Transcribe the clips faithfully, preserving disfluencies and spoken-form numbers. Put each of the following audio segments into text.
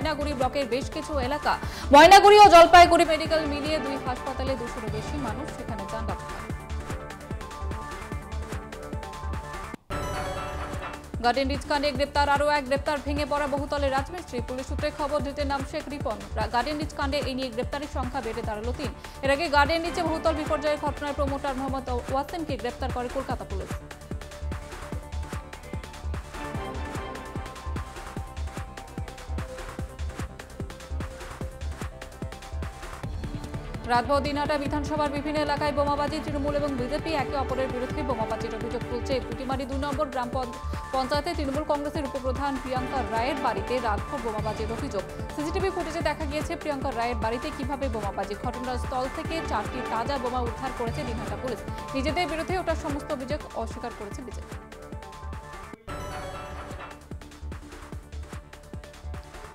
ময়নাগুড়ি ব্লকের বেশ কিছু এলাকা ময়নাগুড়ি ও জলপাইগুড়ি মেডিকেল মিলিয়ে দুই হাসপাতালে দুশোর বেশি মানুষ সেখানে যান ডাক্তার। गार्डेनरिच कांडे ग्रेप्तार आरो एक ग्रेप्तार भेंगे पड़ा बहुतले राजमिस्त्री पुलिस सूत्रे खबर धृतेर नाम शेख रिपन। गार्डेनरिच कांडे ए निये ग्रेप्तारेर संख्या बेड़े दाड़ालो तीन। एर आगे गार्डेनरिचे बहुतल विपर्यय घटनार प्रमोटर मोहम्मद वासिमके ग्रेप्तार करे कलकाता पुलिस। रातभर दिनहाटा विधानसभा विभिन्न एलाकाय बोमाबाजी तृणमूल और बीजेपी एके अपरेर बिरुद्धे बोमाबाजिर अभियोग तुलছে। पुटिमारी दो नम्बर ग्राम पंचायते तृणमूल कांग्रेसेर उपप्रधान प्रियंका रायेर बाड़ीते रातभर बोमाबाजिर अभियोग। सीसीटीवी फुटेजे देखा गियेছে प्रियंका रायेर बाड़ीते किभाबे बोमाबाजी। घटनास्थल थेके चारटी ताजा बोमा उद्धार करेছে दिनहाटा पुलिस। निजेদের বিরুদ্ধে ওঠা সমস্ত অভিযোগ অস্বীকার করেছে বিজেপি।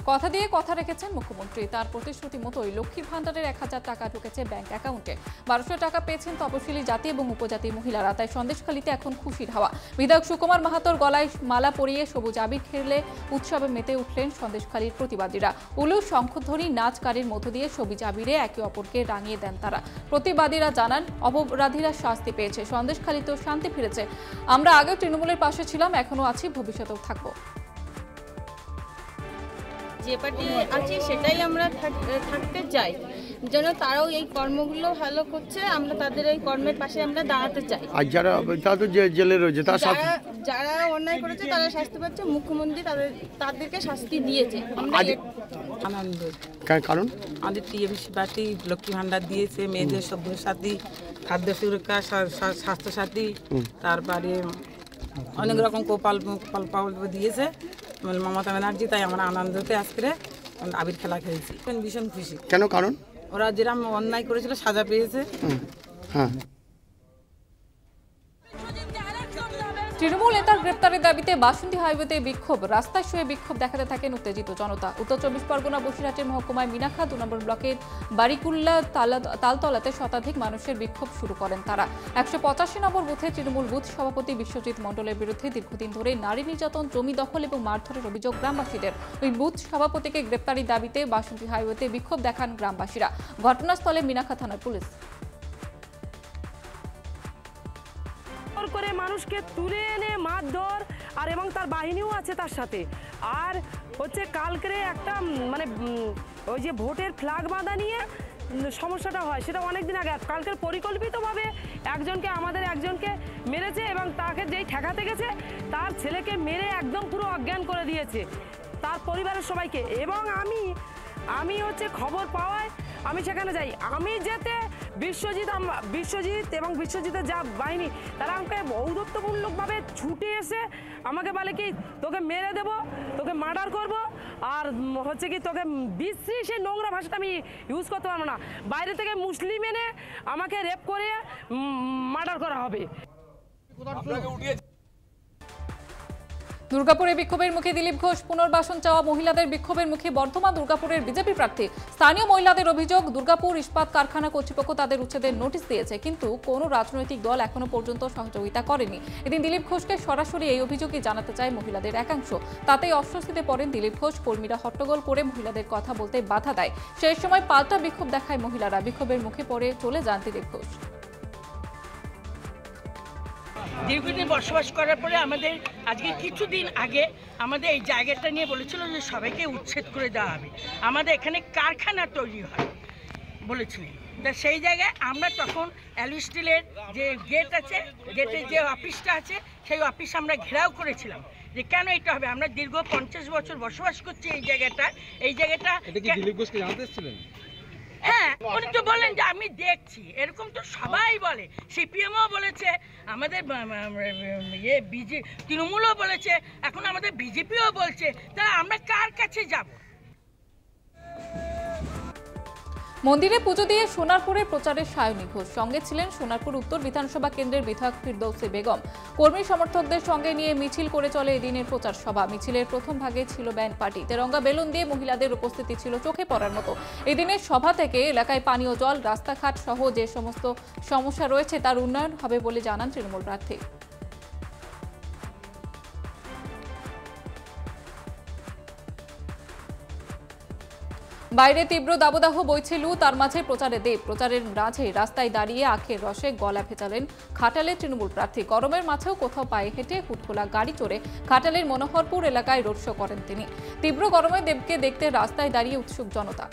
कथा दिए कथा रेखेছেন মুখ্যমন্ত্রী, তার প্রতিশ্রুতি মতোই লক্ষ্মী ভান্ডারের এক হাজার টাকা ঢুকেছে ব্যাংক অ্যাকাউন্টে। বারোশো টাকা পেয়েছেন তপশিলি জাতি এবং উপজাতি মহিলারা। তাই সন্দেশখালিতে এখন খুশির হাওয়া। বিধায়ক সুকুমার মাহাতোর গলায় মালা পরিয়ে সবুজ আবির খেলে উৎসবে মেতে উঠলেন সন্দেশখালীর প্রতিবাদীরা। উলু, শঙ্খধ্বনি, নাচ গানের মধ্য দিয়ে সবুজ আবিরে একে অপরকে রাঙিয়ে দেন তারা। প্রতিবাদীরা জানান অপরাধীরা শাস্তি পেয়েছে, সন্দেশখালীতেও শান্তি ফিরেছে। আমরা আগেও তৃণমূলের পাশে ছিলাম, এখনো আছি, ভবিষ্যতেও থাকবো। যে পার্টি আছে সেটাই আমরা থাকতে চাই, যেন তারাও এই কর্মগুলো ভালো করছে, আমরা তাদের এই কর্মের পাশে আমরা দাঁড়াতে চাই। আর যারা তাদের জেলে রয়েছে, তার সাথে যারা অন্যায় করেছে তারা শাস্তি পাচ্ছে। মুখ্যমন্ত্রী তাদের তাদেরকে শাস্তি দিয়েছে, আমরা আনন্দ। কারণ আমাদের টিএমসি পার্টি লক্ষ্মী ভান্ডার দিয়েছে, মেয়েদের সব্যসাথী, খাদ্য সুরক্ষা, স্বাস্থ্যসাথী, তারপরে অনেক রকম কোপাল কোপাল পাওয়াল দিয়েছে মমতা ব্যানার্জি। তাই আমরা আনন্দতে আজকে আবির খেলা খেলছি, ভীষণ খুশি। কেন? কারণ ওরা যেরকম অন্যায় করেছিল সাজা পেয়েছে। হ্যাঁ, তৃণমূল নেতার গ্রেপ্তারের দাবিতে বাসন্তী হাইওয়েতে বিক্ষোভ। রাস্তায় শুয়ে বিক্ষোভ দেখাতে থাকেন উত্তেজিত জনতা। উত্তর চব্বিশ পরগনা বসিরহাটের মহকুমায় মিনাখা দু নম্বর ব্লকের বাড়িকুল্লা তালতলাতে শতাধিক মানুষের বিক্ষোভ শুরু করেন তারা। একশো পঁচাশি নম্বর বুথে তৃণমূল বুথ সভাপতি বিশ্বজিৎ মণ্ডলের বিরুদ্ধে দীর্ঘদিন ধরে নারী নির্যাতন, জমি দখল এবং মারধরের অভিযোগ গ্রামবাসীদের। ওই বুথ সভাপতিকে গ্রেপ্তারির দাবিতে বাসন্তী হাইওয়েতে বিক্ষোভ দেখান গ্রামবাসীরা। ঘটনাস্থলে মিনাখা থানার পুলিশ। করে মানুষকে তুলে এনে মারধর, আর এবং তার বাহিনীও আছে তার সাথে। আর হচ্ছে কালকে একটা মানে ওই যে ভোটের ফ্ল্যাগ বাঁধা নিয়ে সমস্যাটা হয়, সেটা অনেক দিন আগে। কালকের পরিকল্পিতভাবে একজনকে আমাদের একজনকে মেরেছে এবং তাকে যেই ঠেকাতে গেছে তার ছেলেকে মেরে একদম পুরো অজ্ঞান করে দিয়েছে তার পরিবারের সবাইকে। এবং আমি আমি হচ্ছে খবর পাওয়ায় আমি সেখানে যাই। আমি যেতে বিশ্বজিৎ বিশ্বজিৎ এবং বিশ্বজিতের যা বাহিনী তারা আমাকে ঔদ্ধত্যমূলকভাবে ছুটে এসে আমাকে বলে কি তোকে মেরে দেব, তোকে মার্ডার করব, আর হচ্ছে কি তোকে বিশ্রী সেই নোংরা ভাষাটা আমি ইউজ করতে পারবো না, বাইরে থেকে মুসলিম এনে আমাকে রেপ করে মার্ডার করা হবে। দুর্গাপুরে বিক্ষোভের মুখে দিলীপ ঘোষ, পুনর্বাসন চাওয়া মহিলাদের বিক্ষোভের মুখে বর্ধমান দুর্গাপুরের বিজেপি প্রার্থী। স্থানীয় মহিলাদের অভিযোগ, দুর্গাপুর ইস্পাত কারখানা কর্তৃপক্ষ তাদের উচ্ছেদের নোটিশ দিয়েছে, কিন্তু কোনো রাজনৈতিক দল এখনো পর্যন্ত সহযোগিতা করেনি। এদিন দিলীপ ঘোষকে সরাসরি এই অভিযোগই জানাতে চায় মহিলাদের একাংশ। তাতেই অস্বস্তিতে পড়েন দিলীপ ঘোষ। কর্মীরা হট্টগোল করে মহিলাদের কথা বলতে বাধা দেয়, সেই সময় পাল্টা বিক্ষোভ দেখায় মহিলারা। বিক্ষোভের মুখে পড়ে চলে যান দিলীপ ঘোষ। দীর্ঘদিন বসবাস করার পরে আমাদের আজকে কিছুদিন আগে আমাদের এই জায়গাটা নিয়ে বলেছিল যে সবাইকে উচ্ছেদ করে দেওয়া হবে, আমাদের এখানে কারখানা তৈরি হয় বলেছিলেন। তা সেই জায়গায় আমরা তখন অ্যালুস্টিলের যে গেট আছে, গেটের যে অফিসটা আছে সেই অফিস আমরা ঘেরাও করেছিলাম যে কেন এটা হবে। আমরা দীর্ঘ পঞ্চাশ বছর বসবাস করছি এই জায়গাটা। এই জায়গাটা হ্যাঁ, উনি তো বলেন যে আমি দেখছি, এরকম তো সবাই বলে। সিপিএমও বলেছে, আমাদের ইয়ে বিজে তৃণমূলও বলেছে, এখন আমাদের বিজেপিও বলছে। তাহলে আমরা কার কাছে যাব? মন্দিরে পুজো দিয়ে সোনারপুরে প্রচারে সায়নী ঘোষ, সঙ্গে ছিলেন সোনারপুর উত্তর বিধানসভা কেন্দ্রের বিধায়ক ফিরদৌসী বেগম। কর্মী সমর্থকদের সঙ্গে নিয়ে মিছিল করে চলে এদিনের প্রচার সভা। মিছিলের প্রথম ভাগে ছিল ব্যান্ড পার্টি, তেরঙ্গা বেলুন দিয়ে মহিলাদের উপস্থিতি ছিল চোখে পড়ার মতো। এদিনের সভা থেকে এলাকায় পানীয় জল, রাস্তাঘাট সহ যে সমস্ত সমস্যা রয়েছে তার উন্নয়ন হবে বলে জানান তৃণমূল প্রার্থী। বাইরে তীব্র দাবদাহ বইছিল তার মাঝে প্রচারে দেব প্রচারের মাঝে রাস্তায় দাঁড়িয়ে আখের রসে গলা ভেজালেন ঘাটালে তৃণমূল প্রার্থী। গরমের মাঝেও কোথাও পায়ে হেঁটে হুটখোলা গাড়ি চড়ে ঘাটালের মনোহরপুর এলাকায় রোড শো করেন তিনি। তীব্র গরমে দেবকে দেখতে রাস্তায় দাঁড়িয়ে উৎসুক জনতা।